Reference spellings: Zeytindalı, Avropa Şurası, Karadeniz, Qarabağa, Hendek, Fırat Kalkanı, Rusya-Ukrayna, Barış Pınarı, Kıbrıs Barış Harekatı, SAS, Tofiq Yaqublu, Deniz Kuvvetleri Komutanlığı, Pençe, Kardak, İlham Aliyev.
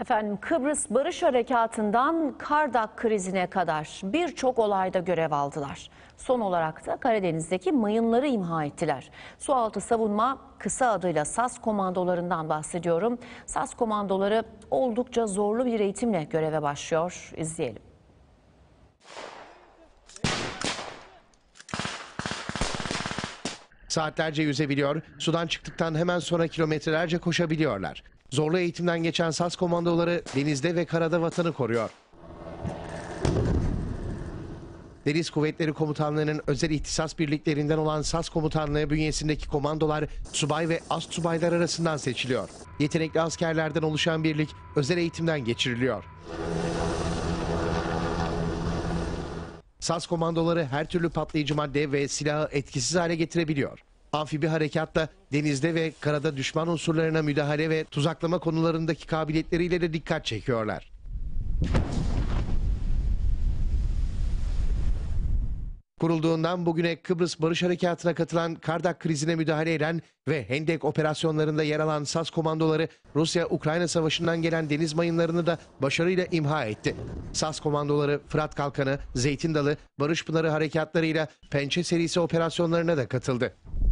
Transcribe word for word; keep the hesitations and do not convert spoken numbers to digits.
Efendim, Kıbrıs Barış Harekatı'ndan Kardak krizine kadar birçok olayda görev aldılar. Son olarak da Karadeniz'deki mayınları imha ettiler. Sualtı savunma, kısa adıyla S A S komandolarından bahsediyorum. S A S komandoları oldukça zorlu bir eğitimle göreve başlıyor. İzleyelim. Saatlerce yüzebiliyor, sudan çıktıktan hemen sonra kilometrelerce koşabiliyorlar. Zorlu eğitimden geçen S A S komandoları denizde ve karada vatanı koruyor. Deniz Kuvvetleri Komutanlığı'nın özel ihtisas birliklerinden olan S A S Komutanlığı bünyesindeki komandolar subay ve astsubaylar arasından seçiliyor. Yetenekli askerlerden oluşan birlik özel eğitimden geçiriliyor. S A S komandoları her türlü patlayıcı madde ve silahı etkisiz hale getirebiliyor. Amfibi harekatta denizde ve karada düşman unsurlarına müdahale ve tuzaklama konularındaki kabiliyetleriyle de dikkat çekiyorlar. Kurulduğundan bugüne Kıbrıs Barış Harekatı'na katılan, Kardak krizine müdahale eden ve Hendek operasyonlarında yer alan S A S komandoları Rusya-Ukrayna savaşından gelen deniz mayınlarını da başarıyla imha etti. S A S komandoları Fırat Kalkanı, Zeytindalı, Barış Pınarı harekatlarıyla Pençe serisi operasyonlarına da katıldı.